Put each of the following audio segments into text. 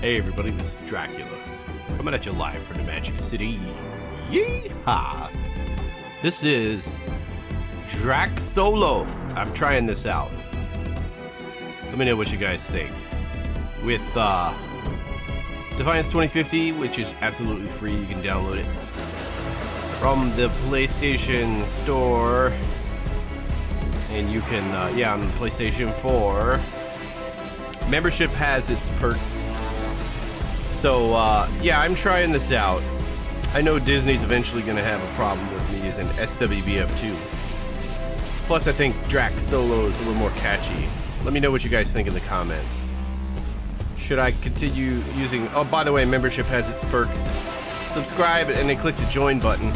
Hey everybody, this is Dracula, coming at you live from the Magic City. Yeehaw! This is Drac Solo. I'm trying this out. Let me know what you guys think. With Defiance 2050, which is absolutely free, you can download it from the PlayStation Store. And you can, yeah, on the PlayStation 4. Membership has its perks. So, yeah, I'm trying this out. I know Disney's eventually going to have a problem with me using SWBF2. Plus, I think Drac Solo is a little more catchy. Let me know what you guys think in the comments. Should I continue using... Oh, by the way, membership has its perks. Subscribe and then click the join button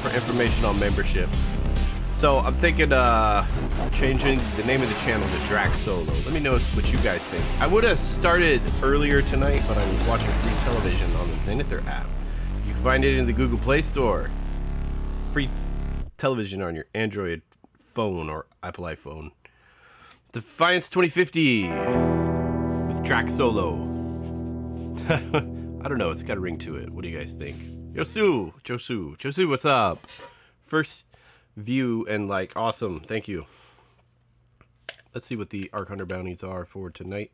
for information on membership. So, I'm thinking changing the name of the channel to Drac Solo. Let me know what you guys think. I would have started earlier tonight, but I'm watching free television on the Zenither app. You can find it in the Google Play Store. Free television on your Android phone or Apple iPhone. Defiance 2050 with Drac Solo. I don't know, it's got a ring to it. What do you guys think? Josu, what's up? First view and like, awesome, thank you. Let's see what the Ark Hunter bounties are for tonight.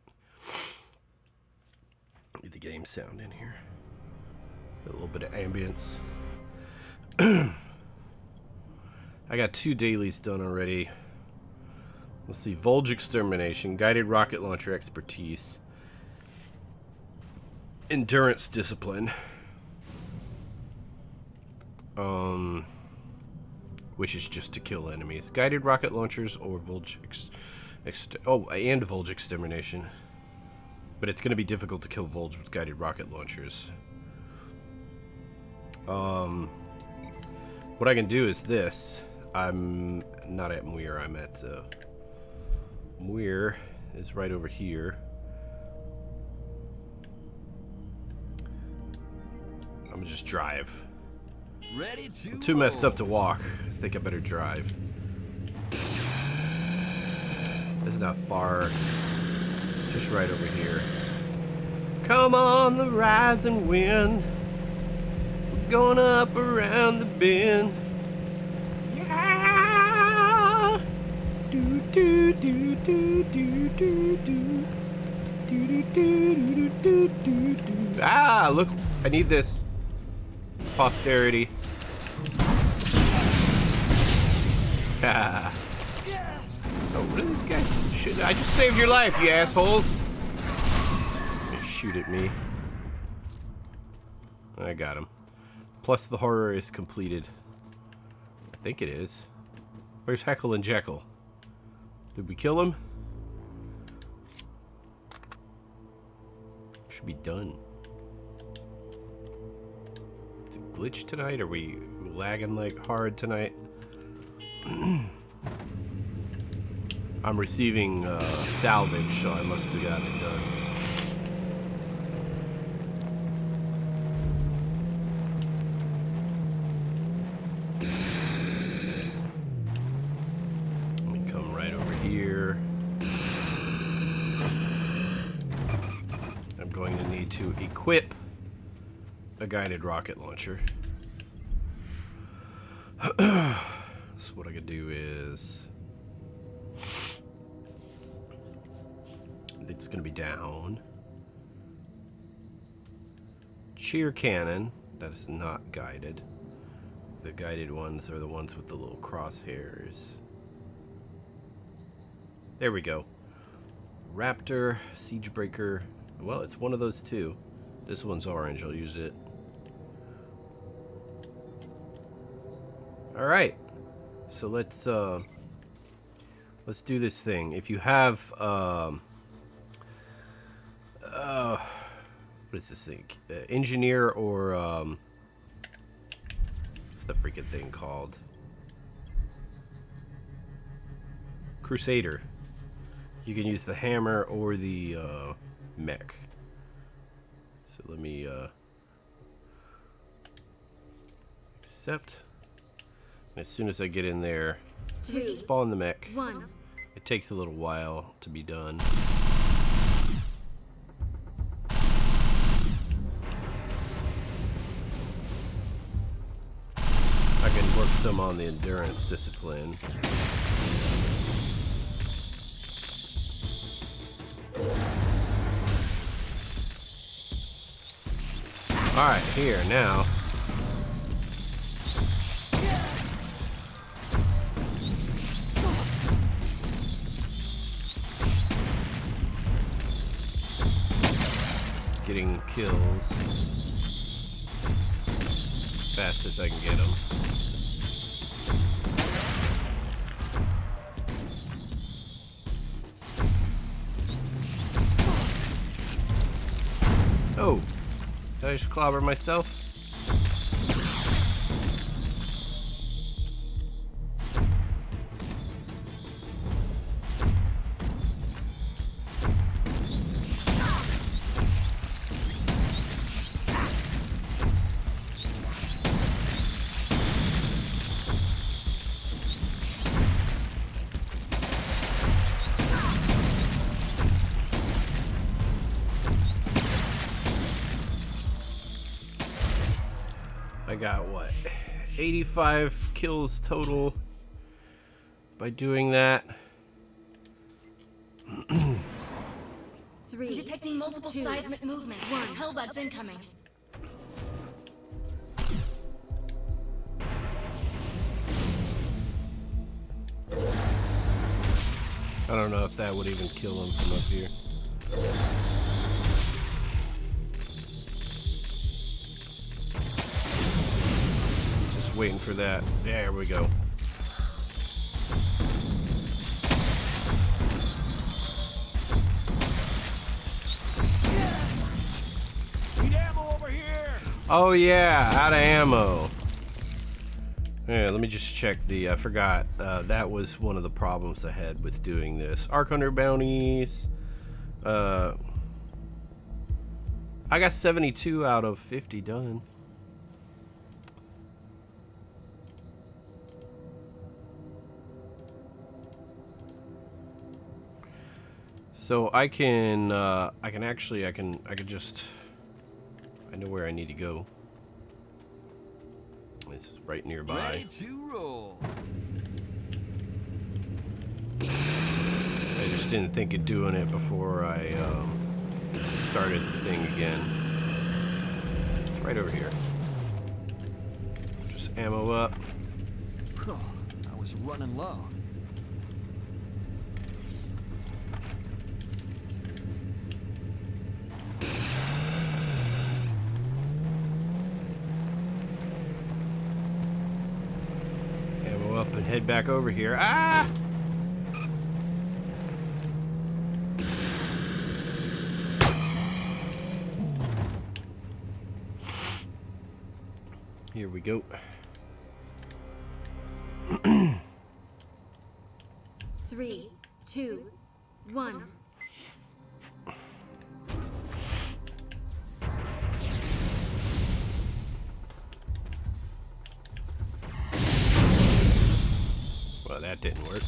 Get the game sound in here. A little bit of ambience. I got 2 dailies done already. Let's see, Vulge Extermination, Guided Rocket Launcher Expertise, Endurance Discipline, which is just to kill enemies. Guided Rocket Launchers or Vulge and Vulge Extermination. But it's going to be difficult to kill Vulge with Guided Rocket Launchers. What I can do is this. I'm not at Muir, I'm at... Muir is right over here. I'm gonna just drive. I'm too messed up to walk. I think I better drive. It's not far. Just right over here. Come on the rising wind. We're going up around the bend. Ah, look, I need this. Posterity. Ah. Oh, what are these guys? Shit, I just saved your life, you assholes. They shoot at me. I got him. Plus, the horror is completed. I think it is. Where's Heckle and Jekyll? Did we kill him? Should be done. It's a glitch tonight? Are we lagging like hard tonight? I'm receiving salvage, so I must have gotten it done. To equip a guided rocket launcher. So what I could do is it's gonna be down. Cheer cannon, that is not guided. The guided ones are the ones with the little crosshairs. There we go. Raptor Siegebreaker. Well, it's one of those two. This one's orange. I'll use it. All right. So let's do this thing. If you have what is this thing? Engineer or what's the freaking thing called? Crusader. You can use the hammer or the mech. So let me accept, and as soon as I get in there, spawn the mech. It takes a little while to be done. I can work some on the endurance discipline. Alright, here, now. Getting kills fast as I can get them. Oh, did I just clobber myself? Got what, 85 kills total by doing that. 3 detecting multiple seismic movements. 1 hellbugs incoming. I don't know if that would even kill them from up here. Waiting for that. There we go. Need ammo over here. Oh yeah, out of ammo. Yeah, let me just check the. I forgot. That was one of the problems I had with doing this. Ark Hunter bounties. I got 72 out of 50 done. So I know where I need to go. It's right nearby. I just didn't think of doing it before I started the thing again. It's right over here. Just ammo up. Oh, I was running low. Head back over here. Ah! Here we go. 3, 2, 1. That didn't work.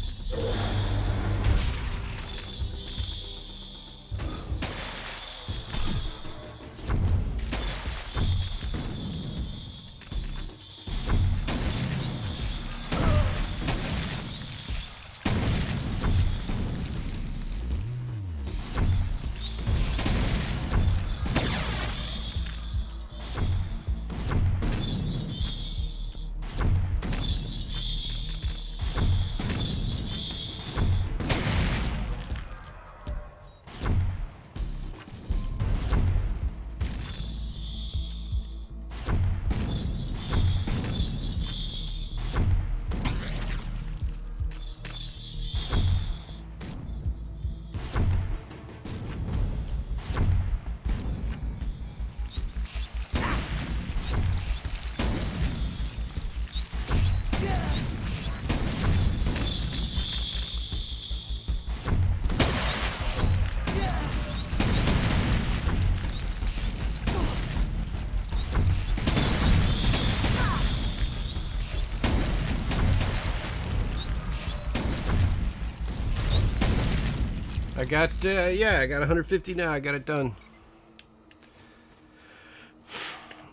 I got, yeah, I got 150 now. I got it done.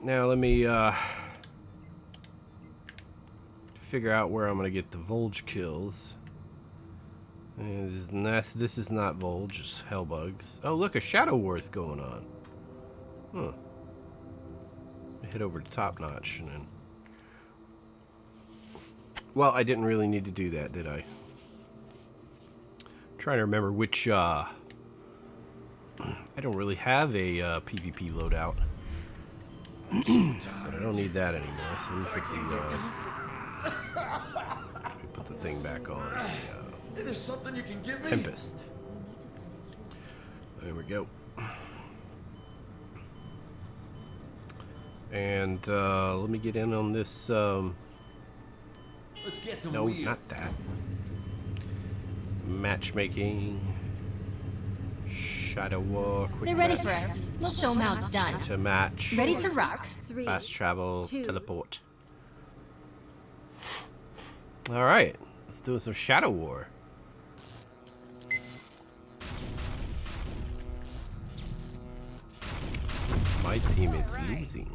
Now let me, figure out where I'm going to get the Vulge kills. This is not Vulge, it's Hellbugs. Oh, look, a Shadow War is going on. Huh. Head over to Top Notch and then... Well, I didn't really need to do that, did I? I'm trying to remember which, I don't really have a PvP loadout. But I don't need that anymore, so let me put the thing back on. Hey, there's something you can give me? Tempest. There we go. And let me get in on this. Let's get some wheels. Not that. Matchmaking. Shadow War. They're ready for us. We'll show them how it's done. To match. Ready to rock. Fast travel. Teleport. All right, let's do some Shadow War. My team is losing.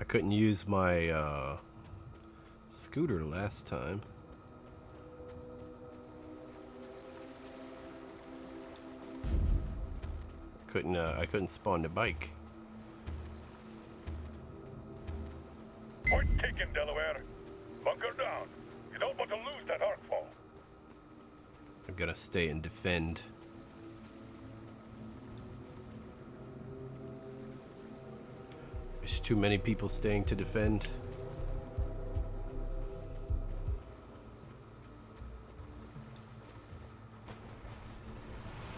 I couldn't use my scooter last time. I couldn't spawn the bike. Point taken, Delaware. Bunker down. You don't want to lose that Arkfall. I'm gonna stay and defend. There's too many people staying to defend.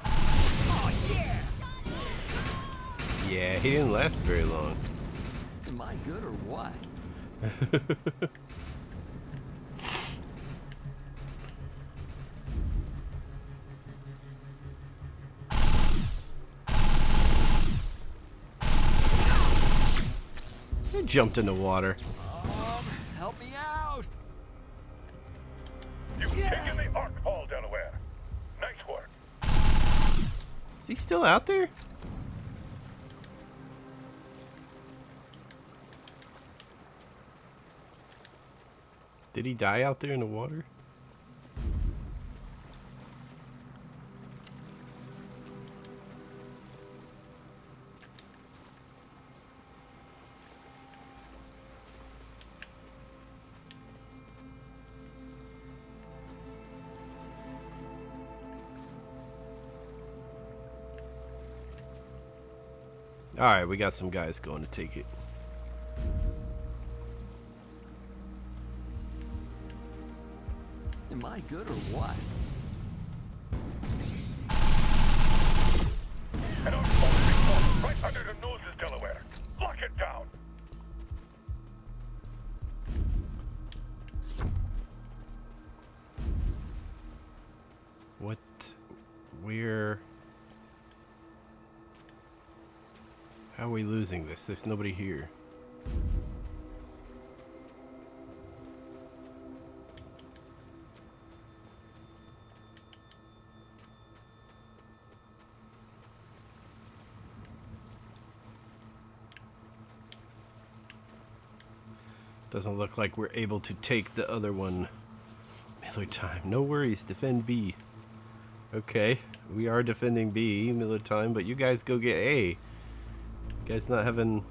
Oh, yeah. Yeah, he didn't last very long. Am I good or what? Jumped in the water. Help me out. You've taken the Arkfall, Delaware. Nice work. Is he still out there? Did he die out there in the water? Alright, we got some guys going to take it. Am I good or what? And our falling right under their noses, Delaware. Lock it down. What? We're... How are we losing this? There's nobody here. Doesn't look like we're able to take the other one Miller time. No worries, defend B. Okay, we are defending B Miller time, but you guys go get A. Guys not having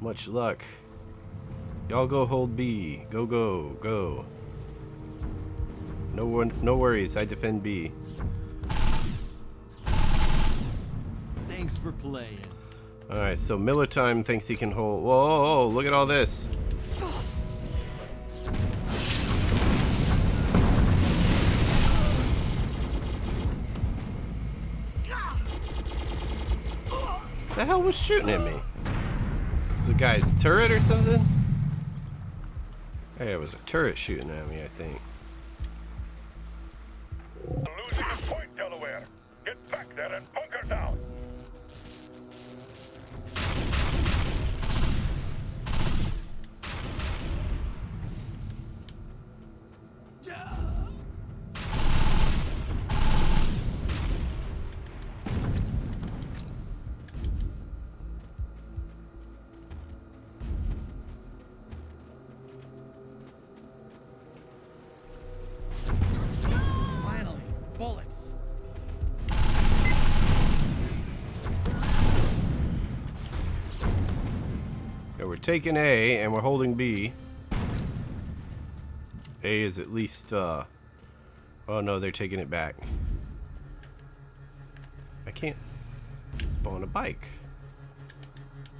much luck. Y'all go hold B. Go, go, go. No worries, I defend B. Thanks for playing. Alright, so Miller Time thinks he can hold. Whoa, look at all this. The hell was shooting at me? Was a guy's turret or something? Hey, it was a turret shooting at me, I think. Losing a point, Delaware. Get back there and bunker down. taken A, and we're holding B. A is at least, oh no, they're taking it back. I can't spawn a bike.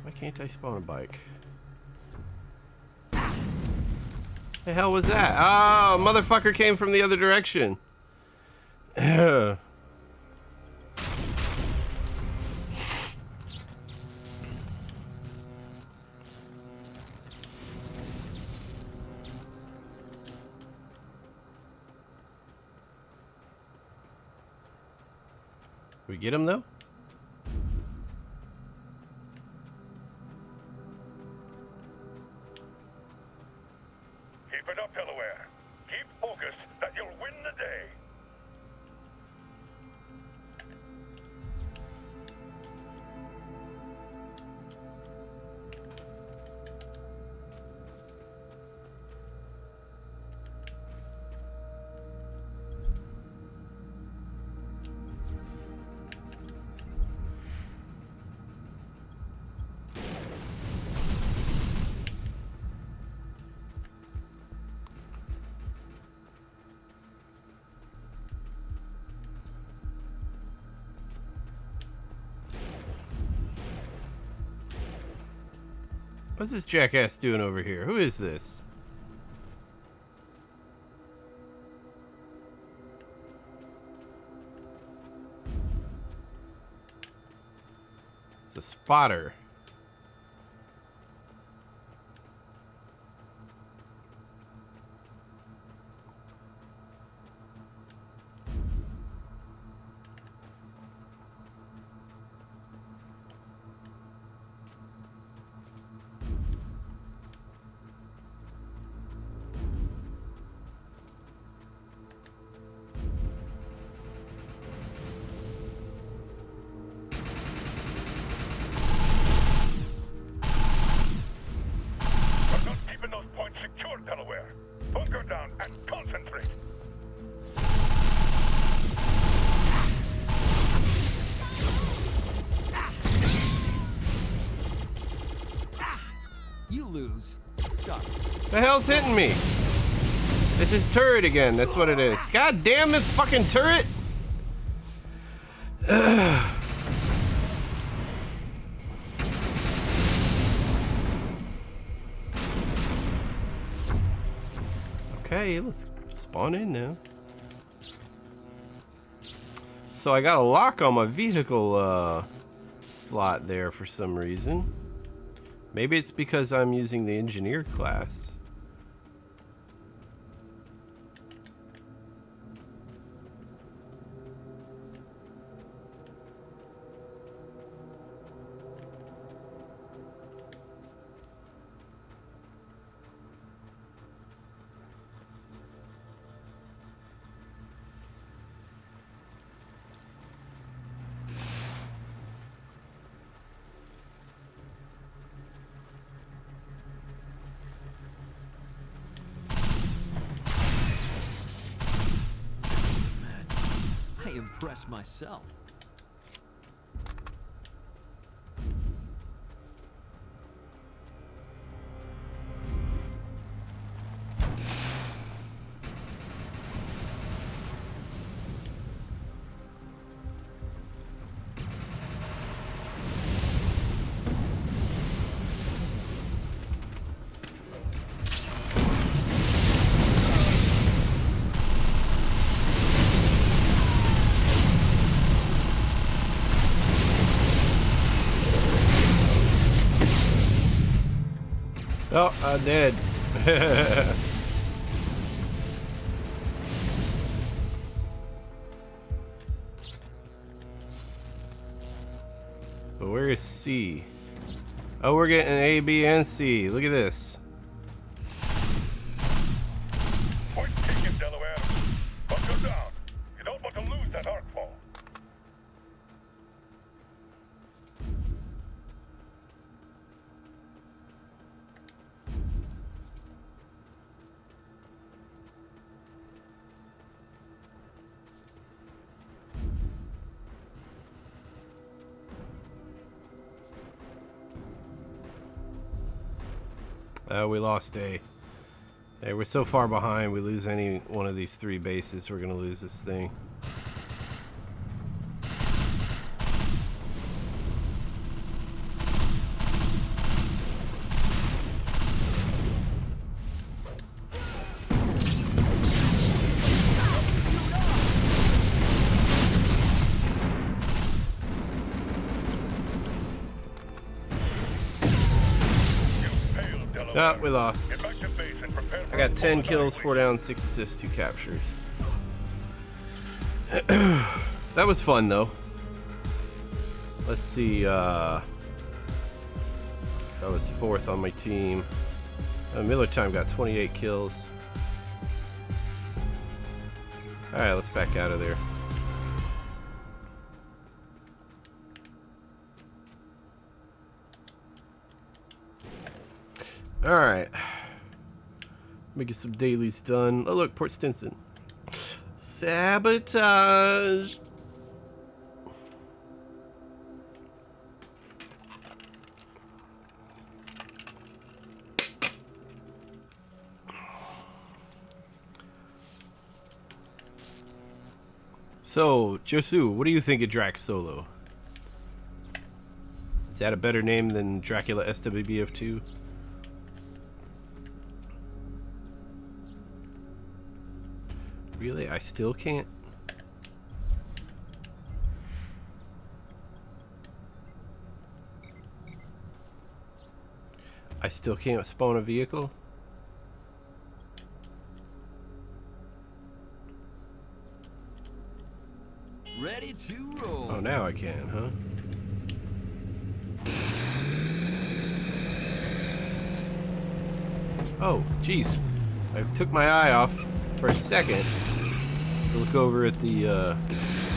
Why can't I spawn a bike? The hell was that? Oh, motherfucker came from the other direction. We get him though? Keep it up, Delaware. Keep focused that you'll win the day. What's this jackass doing over here? Who is this? It's a spotter. The hell's hitting me? It's his turret again. That's what it is. God damn this fucking turret! Ugh. Okay, let's spawn in now. So I got a lock on my vehicle slot there for some reason. Maybe it's because I'm using the engineer class. Myself. Oh, I did. But where is C? Oh, we're getting A, B, and C. Look at this. Point taken, Delaware. But go down. You don't want to lose that Arkfall. We lost a... Hey, we're so far behind, we lose any one of these three bases, we're going to lose this thing. Ah, we lost. I got 10 kills, 4 down, 6 assists, 2 captures. That was fun, though. Let's see, I was 4th on my team. Miller Time got 28 kills. Alright, let's back out of there. Alright. Let me get some dailies done. Oh, look, Port Stinson. Sabotage! So, Josu, what do you think of Drac Solo? Is that a better name than Dracula SWBF2? Really? I still can't. I still can't spawn a vehicle? Ready to roll. Oh, now I can, huh? Oh, jeez. I took my eye off for a second. Look over at the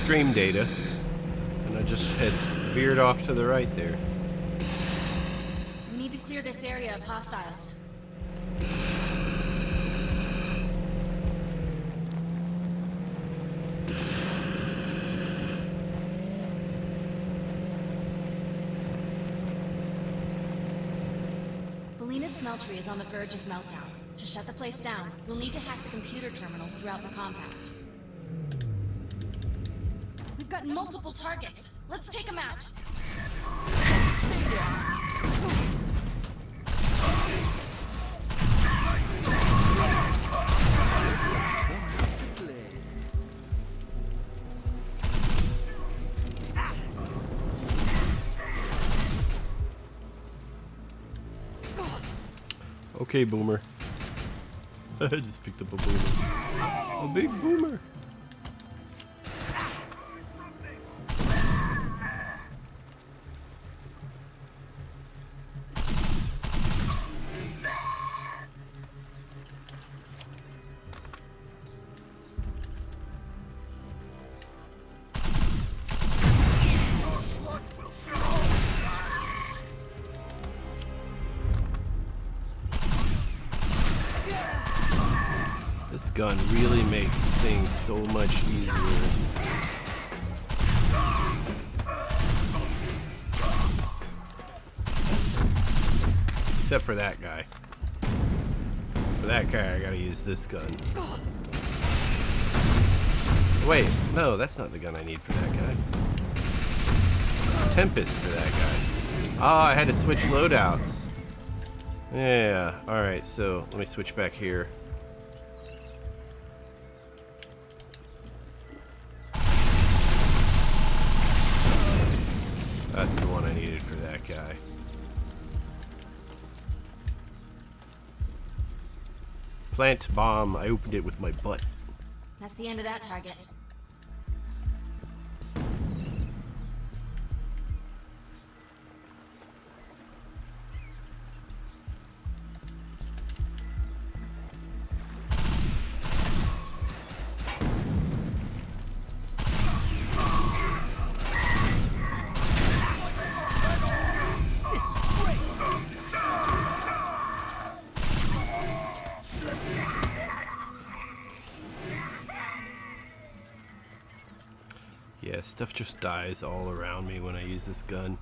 stream data, and I just had veered off to the right there. We need to clear this area of hostiles. Belina's smeltery is on the verge of meltdown. To shut the place down, we'll need to hack the computer terminals throughout the compact. We've got multiple targets. Let's take them out. Okay, Boomer. I just picked up a boomer. A big boomer. Gun really makes things so much easier. Except for that guy. For that guy, I gotta use this gun. Wait, no, that's not the gun I need for that guy. Tempest for that guy. Ah, I had to switch loadouts. Yeah, alright, so let me switch back here. That's the one I needed for that guy. Plant bomb. I opened it with my butt. That's the end of that target. Stuff just dies all around me when I use this gun.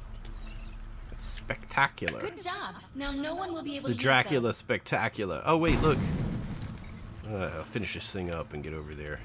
It's Spectacular. Good job. Now no one will be able to use the Dracula Spectacular. Oh wait, look. I'll finish this thing up and get over there.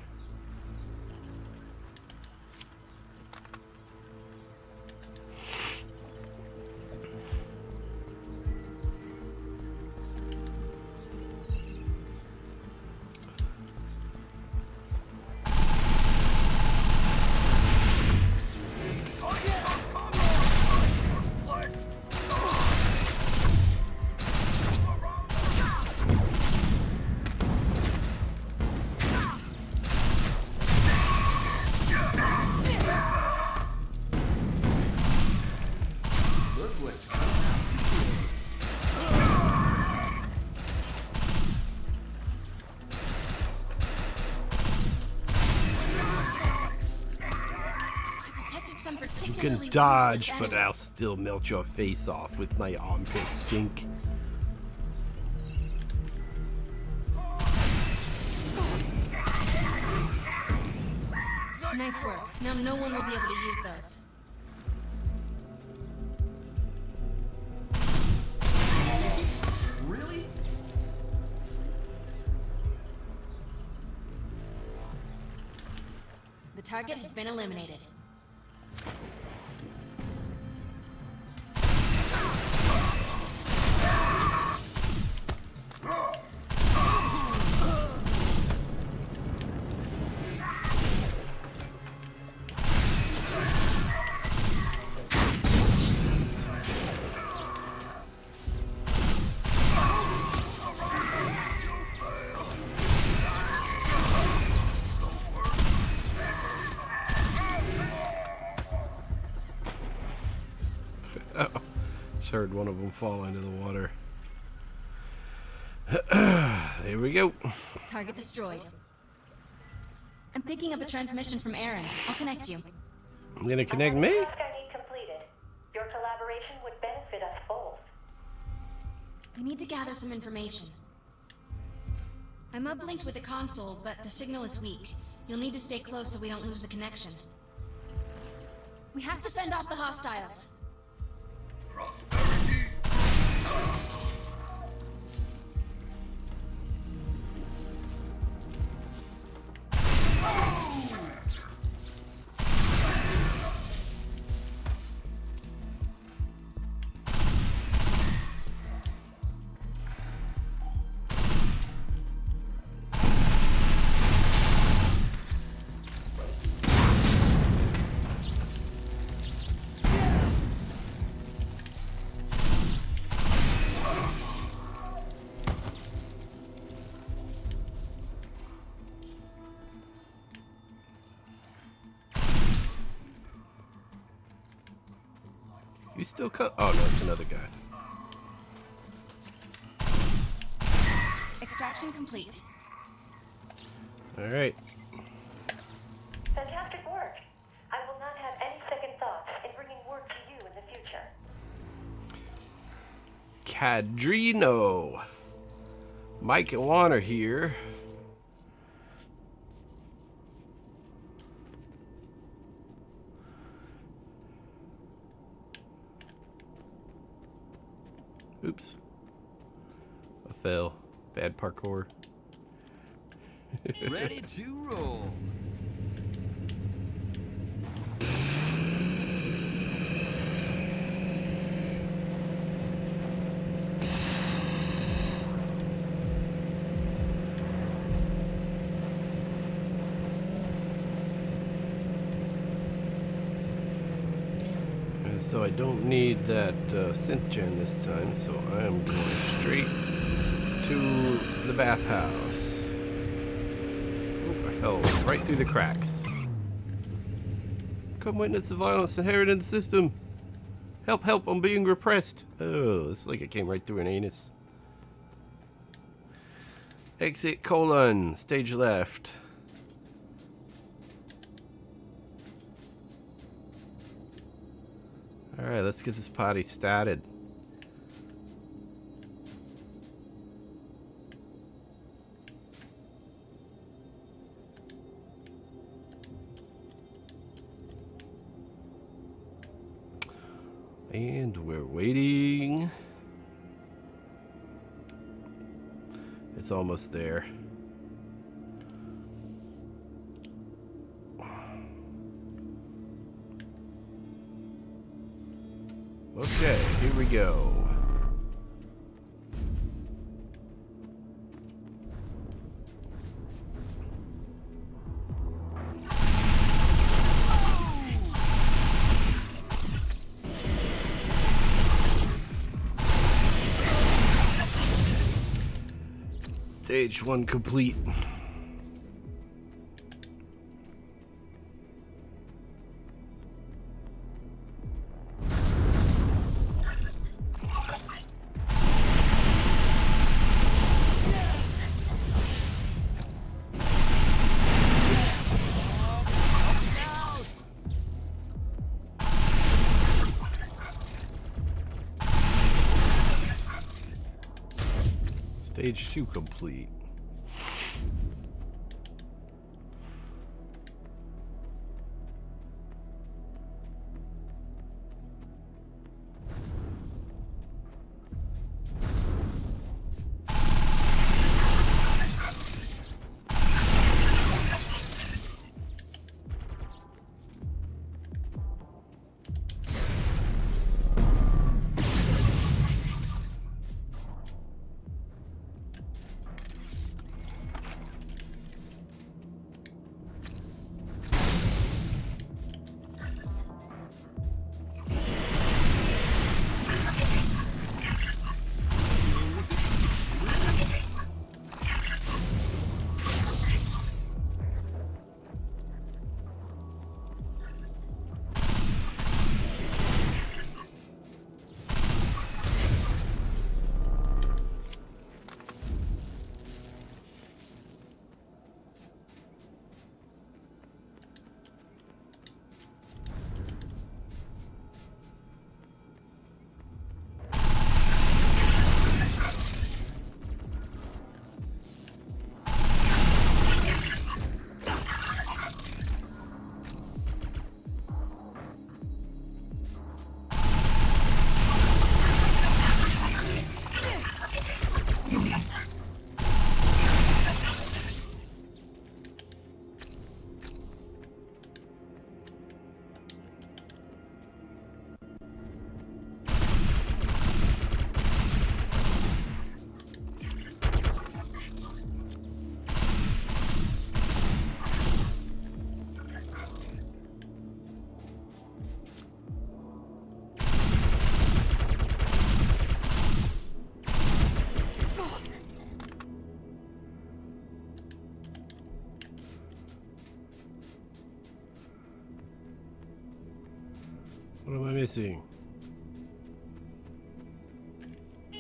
You can dodge, but I'll still melt your face off with my armpit stink. Nice work. Now no one will be able to use those. The target has been eliminated. Heard one of them fall into the water. There we go. Target destroyed. I'm picking up a transmission from Aaron. I'll connect you. You're gonna connect me? Your collaboration would benefit us both. We need to gather some information. I'm uplinked with the console, but the signal is weak. You'll need to stay close so we don't lose the connection. We have to fend off the hostiles. Still cut. Oh no, it's another guy. Extraction complete. All right. Fantastic work. I will not have any second thoughts in bringing work to you in the future. Cadrino, Mike and Warner here. Oops. I fell. Bad parkour. Ready to roll. So I don't need that Synth Gen this time, so I am going straight to the bathhouse. Oh, I fell right through the cracks. Come witness the violence inherent in the system. Help, help, I'm being repressed. Oh, it's like it came right through an anus. Exit : stage left. Alright, let's get this party started. And we're waiting. It's almost there. Okay, here we go. Stage one complete. Stage two complete.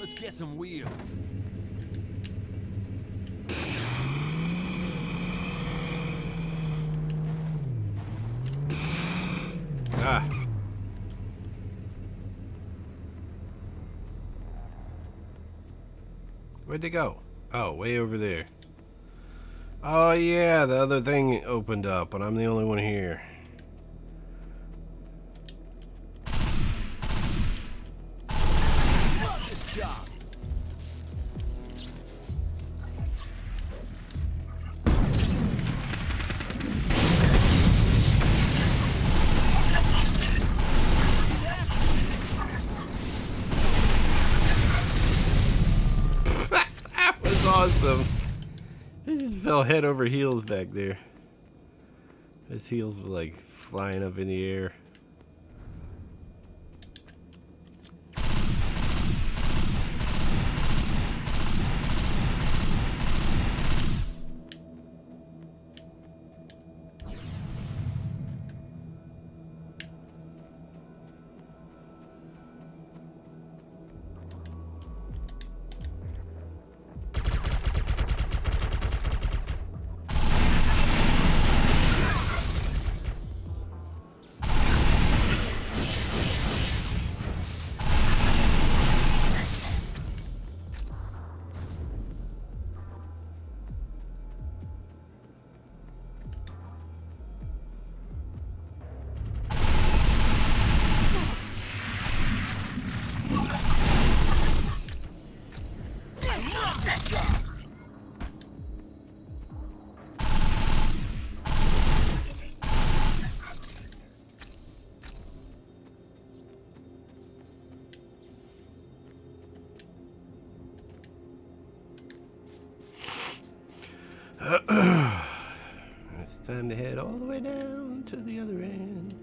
Let's get some wheels. Where'd they go? Oh, way over there. Oh yeah, the other thing opened up, and I'm the only one here. Head over heels back there. His heels were like flying up in the air. It's time to head all the way down to the other end.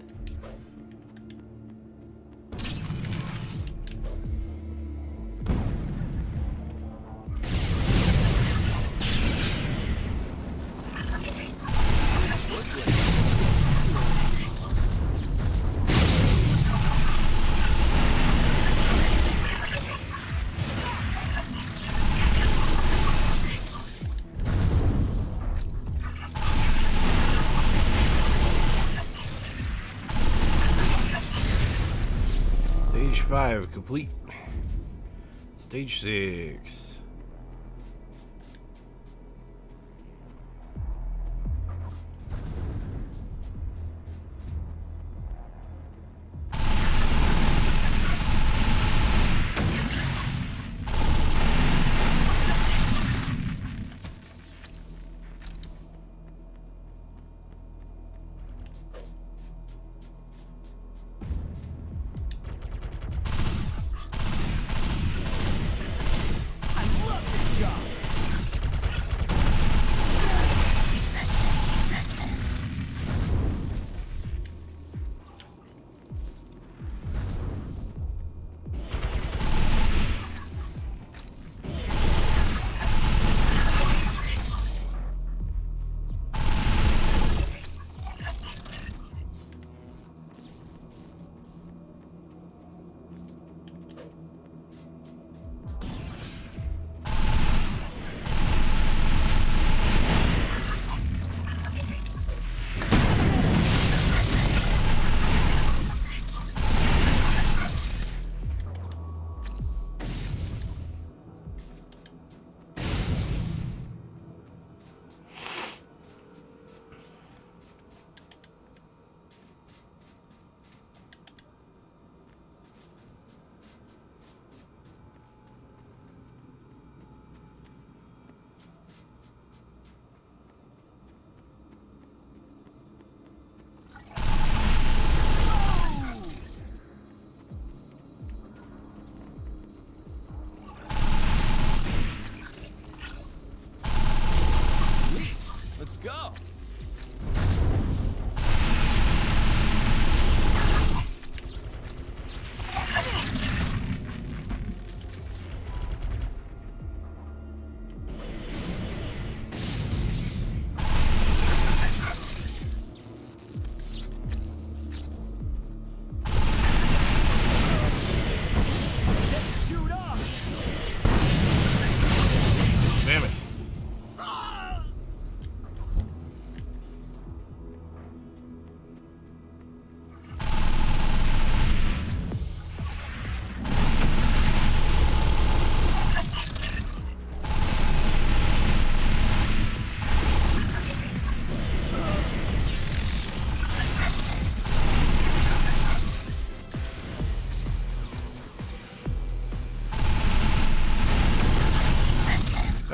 Stage 5 complete. Stage 6.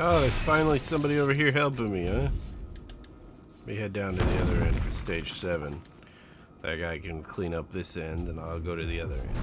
Oh, there's finally somebody over here helping me, huh? Let me head down to the other end for stage 7. That guy can clean up this end, and I'll go to the other end.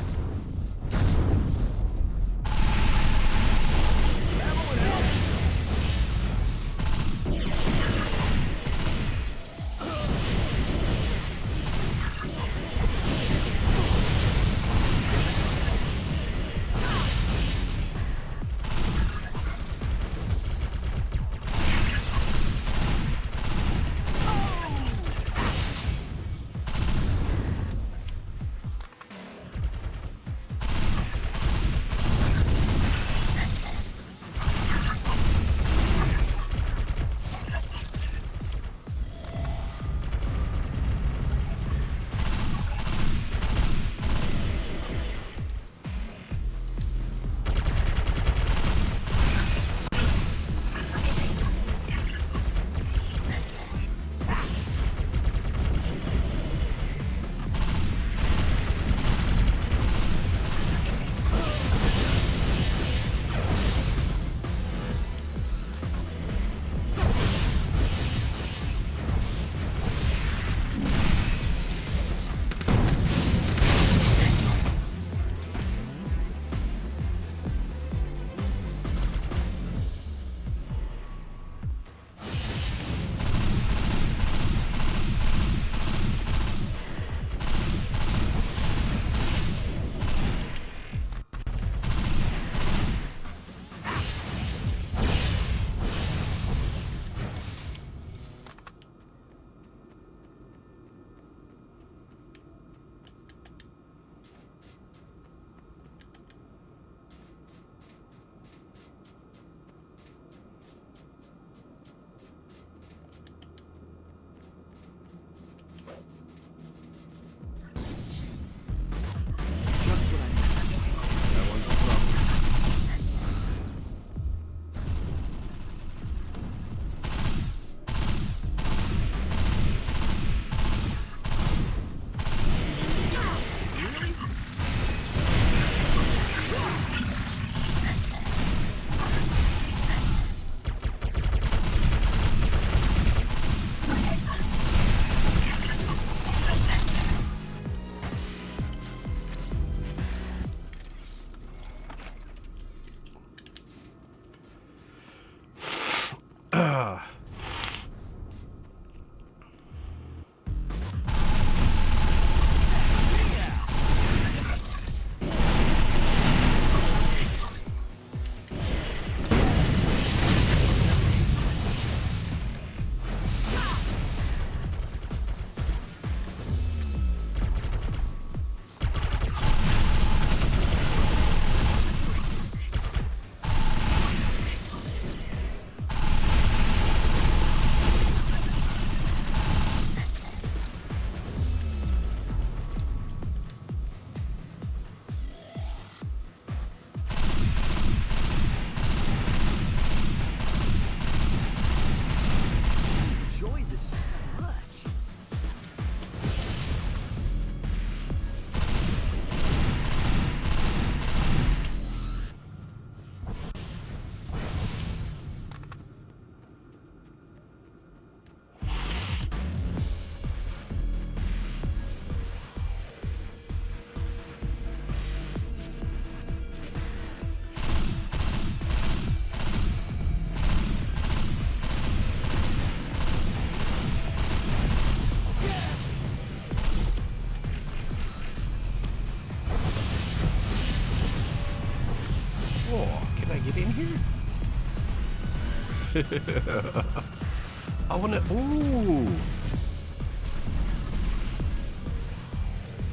I want to... Ooh!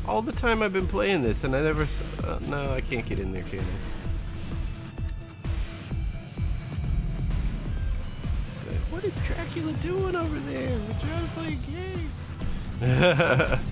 All the time I've been playing this and I never... no, I can't get in there, can I? What is Dracula doing over there? We're trying to play a game.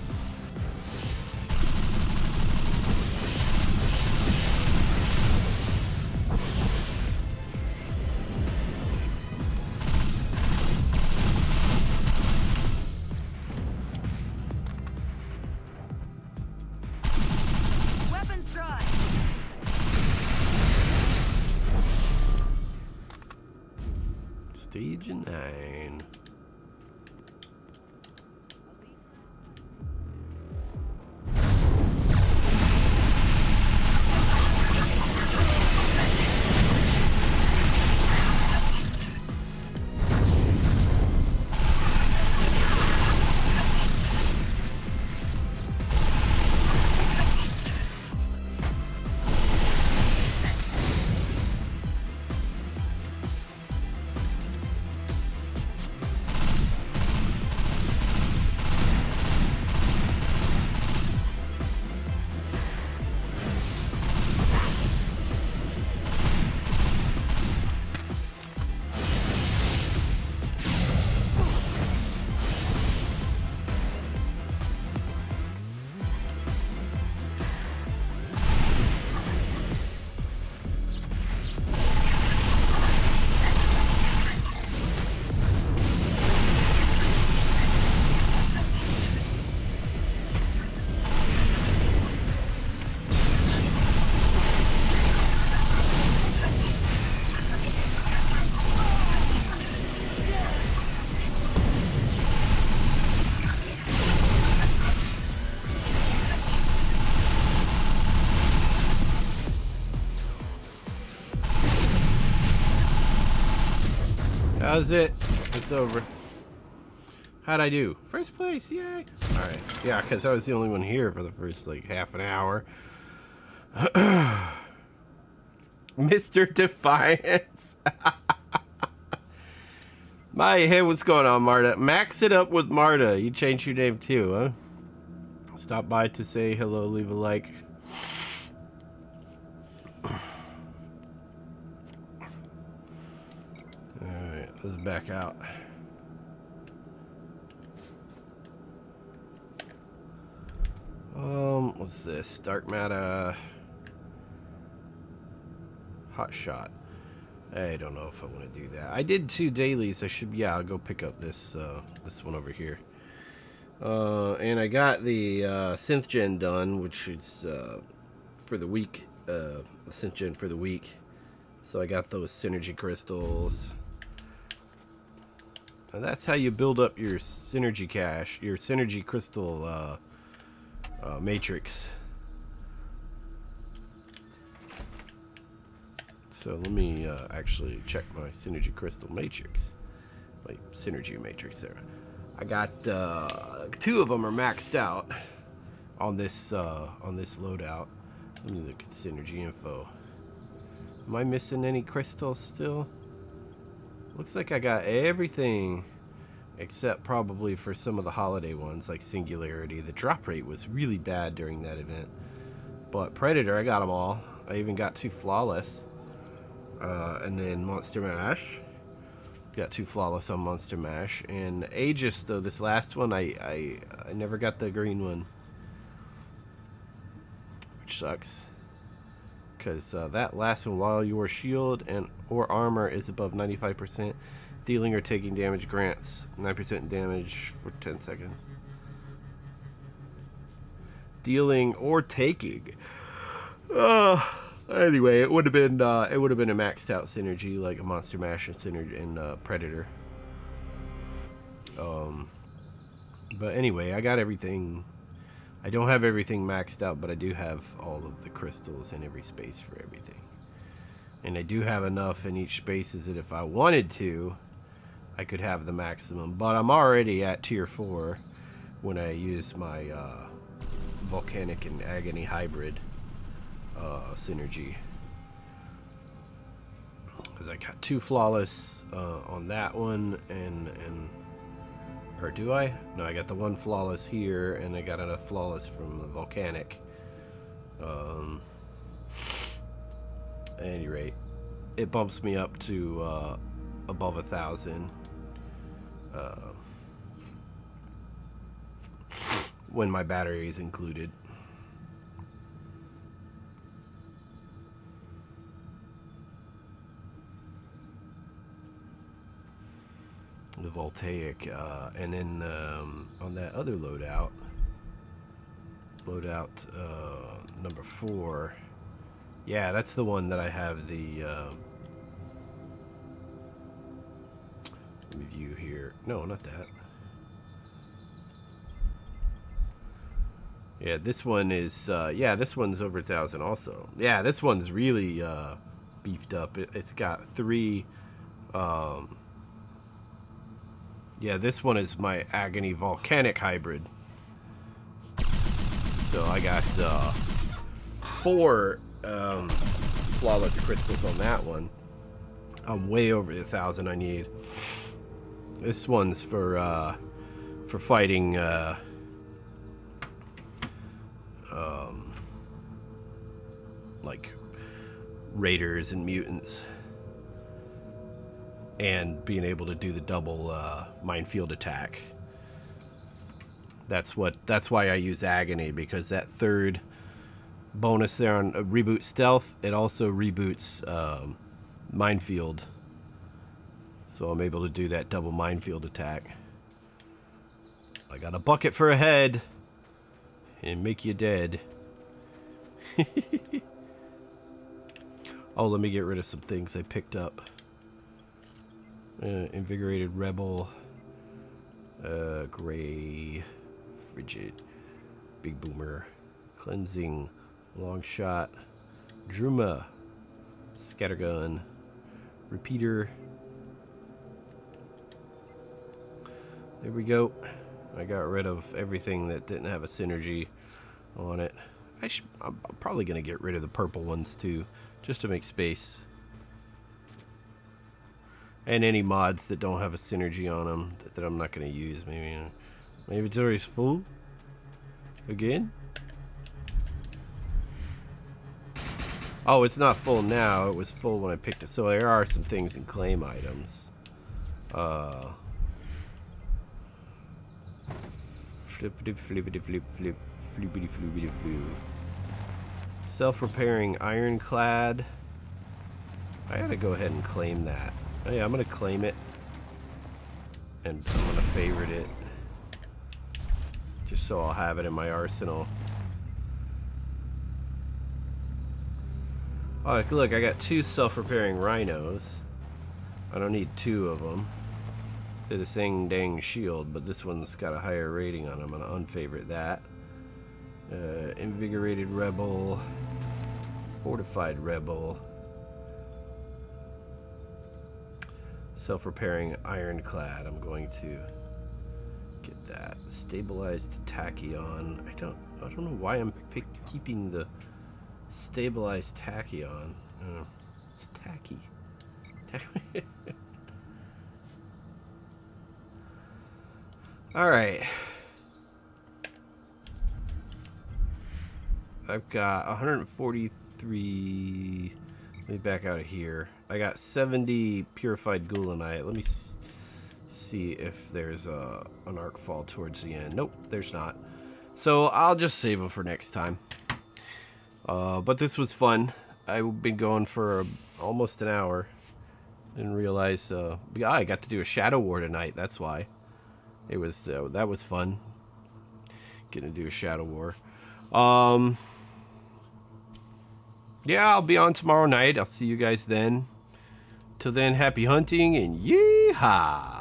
How's it? It's over. How'd I do? First place, yay! Alright, yeah, because I was the only one here for the first, like, half an hour. Mr. Defiance! My, hey, what's going on, Marta? Max it up with Marta. You changed your name too, huh? Stop by to say hello, leave a like. Let's back out. What's this? Dark Matter. Hot Shot. I don't know if I want to do that. I did 2 dailies. I should, yeah, I'll go pick up this this one over here. And I got the Synth Gen done, which is for the week. Synth Gen for the week. So I got those Synergy Crystals. And that's how you build up your synergy cache, your synergy crystal matrix. So let me actually check my synergy crystal matrix, my synergy matrix there. I got 2 of them are maxed out on this loadout. Let me look at synergy info. Am I missing any crystals still? Looks like I got everything except probably for some of the holiday ones like Singularity. The drop rate was really bad during that event. But Predator, I got them all. I even got 2 flawless. And then Monster Mash. Got 2 flawless on Monster Mash. And Aegis, though, this last one, I never got the green one. Which sucks. Because that lasts a while your shield and or armor is above 95%, dealing or taking damage grants 9% damage for 10 seconds. Dealing or taking. Anyway, it would have been a maxed out synergy like a Monster Mash and Synergy and Predator. But anyway, I got everything. I don't have everything maxed out, but I do have all of the crystals in every space for everything. And I do have enough in each spaces that if I wanted to, I could have the maximum. But I'm already at tier 4 when I use my Volcanic and Agony hybrid synergy. because I got two flawless on that one, and or do I? No, I got the one flawless here, and I got enough flawless from the Volcanic. At any rate, it bumps me up to above 1,000 when my battery is included. The Voltaic, and then on that other loadout, number 4, yeah, that's the one that I have the review here. No, not that. Yeah, this one is, yeah, this one's over 1,000 also. Yeah, this one's really beefed up. It's got 3, yeah, this one is my Agony Volcanic hybrid. So I got 4 flawless crystals on that one. I'm way over the 1,000 I need. This one's for fighting like raiders and mutants, and being able to do the double minefield attack. That's why I use Agony, because that third bonus there on reboot stealth, it also reboots minefield, so I'm able to do that double minefield attack. I got a bucket for a head and make you dead. Oh, let me get rid of some things I picked up. Invigorated Rebel, Gray, Frigid, Big Boomer, Cleansing, Longshot, Druma, Scattergun, Repeater. There we go. I got rid of everything that didn't have a synergy on it. I'm probably going to get rid of the purple ones too, just to make space. And any mods that don't have a synergy on them that I'm not going to use. Maybe my inventory is full again. Oh, it's not full now. It was full when I picked it. So there are some things in claim items. Self-repairing Ironclad. I gotta go ahead and claim that. Oh yeah, I'm gonna claim it, and I'm gonna favorite it, just so I'll have it in my arsenal. Oh, look, I got 2 self-repairing rhinos. I don't need 2 of them. They're the same dang shield, but this one's got a higher rating on them. I'm gonna unfavorite that. Invigorated Rebel, Fortified Rebel, Self-repairing Ironclad. I'm going to get that. Stabilized Tachyon. I don't know why I'm keeping the Stabilized Tachyon. It's tacky. All right. I've got 143. Let me back out of here. I got 70 purified Ghulanite. Let me see if there's an Arkfall towards the end. Nope, there's not. So I'll just save them for next time. But this was fun. I've been going for almost an hour. Didn't realize. Yeah, I got to do a Shadow War tonight. That's why. It was that was fun. Getting to do a Shadow War. Yeah, I'll be on tomorrow night. I'll see you guys then. Till then, happy hunting and yeehaw!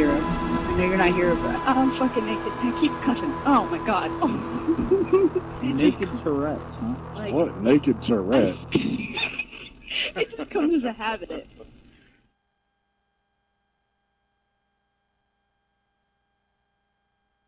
hero. I know you're not hero, but I'm fucking naked. I keep cussing. Oh my god. Oh. Naked Tourette's, huh? Like, what? Naked Tourette's? It just comes as a habit.